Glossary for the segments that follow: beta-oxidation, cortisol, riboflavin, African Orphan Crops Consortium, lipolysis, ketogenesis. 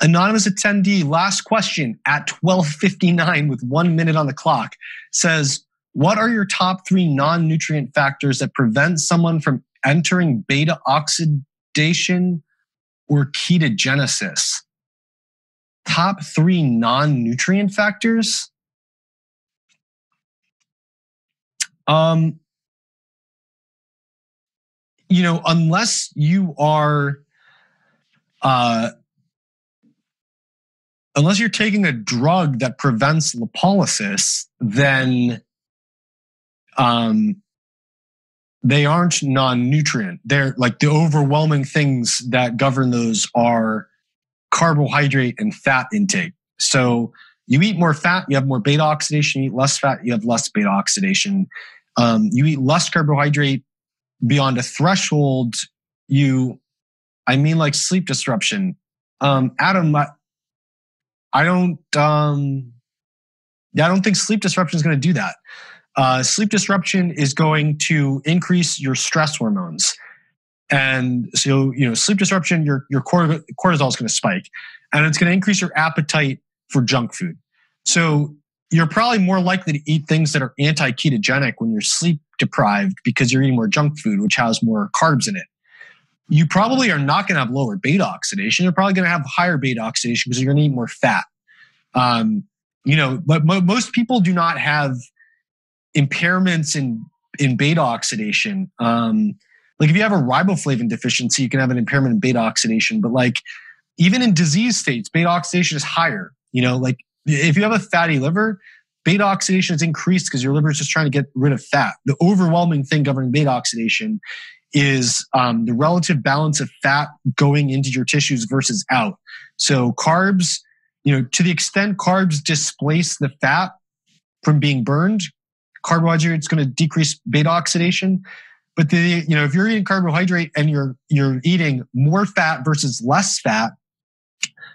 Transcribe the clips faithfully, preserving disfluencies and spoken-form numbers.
Anonymous attendee, last question at twelve fifty-nine with one minute on the clock, says, what are your top three non-nutrient factors that prevent someone from entering beta-oxidation or ketogenesis? Top three non-nutrient factors? Um, you know, unless you are, uh, unless you're taking a drug that prevents lipolysis, then um, they aren't non-nutrient. They're like the overwhelming things that govern those are carbohydrate and fat intake. So you eat more fat, you have more beta oxidation. You eat less fat, you have less beta oxidation. Um, you eat less carbohydrate beyond a threshold. You, I mean, like sleep disruption. Um, Adam, I, I don't. Um, yeah, I don't think sleep disruption is going to do that. Uh, sleep disruption is going to increase your stress hormones, and so you know, sleep disruption, your your cortisol is going to spike, and it's going to increase your appetite for junk food. So you're probably more likely to eat things that are anti-ketogenic when you're sleep deprived because you're eating more junk food, which has more carbs in it. You probably are not going to have lower beta oxidation. You're probably going to have higher beta oxidation because you're going to eat more fat. Um, you know, but mo most people do not have impairments in in beta oxidation. Um, like if you have a riboflavin deficiency, you can have an impairment in beta oxidation. But like even in disease states, beta oxidation is higher. You know, like if you have a fatty liver, beta oxidation is increased because your liver is just trying to get rid of fat. The overwhelming thing governing beta oxidation is um, the relative balance of fat going into your tissues versus out. So carbs, you know, to the extent carbs displace the fat from being burned, carbohydrate is going to decrease beta oxidation. But the, you know, if you're eating carbohydrate and you're you're eating more fat versus less fat,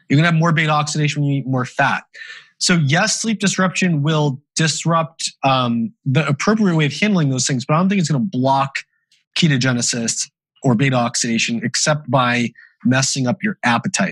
you're going to have more beta oxidation when you eat more fat. So yes, sleep disruption will disrupt um, the appropriate way of handling those things, but I don't think it's going to block ketogenesis or beta oxidation except by messing up your appetite.